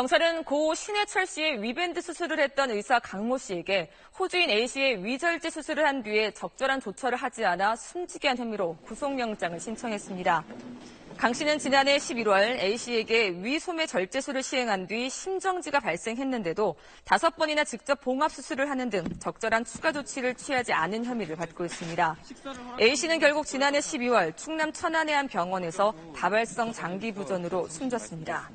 경찰은 고 신해철 씨의 위밴드 수술을 했던 의사 강모 씨에게 호주인 A 씨의 위절제 수술을 한 뒤에 적절한 조처를 하지 않아 숨지게 한 혐의로 구속영장을 신청했습니다. 강 씨는 지난해 11월 A 씨에게 위소매 절제술을 시행한 뒤 심정지가 발생했는데도 5번이나 직접 봉합수술을 하는 등 적절한 추가 조치를 취하지 않은 혐의를 받고 있습니다. A 씨는 결국 지난해 12월 충남 천안의 한 병원에서 다발성 장기부전으로 숨졌습니다.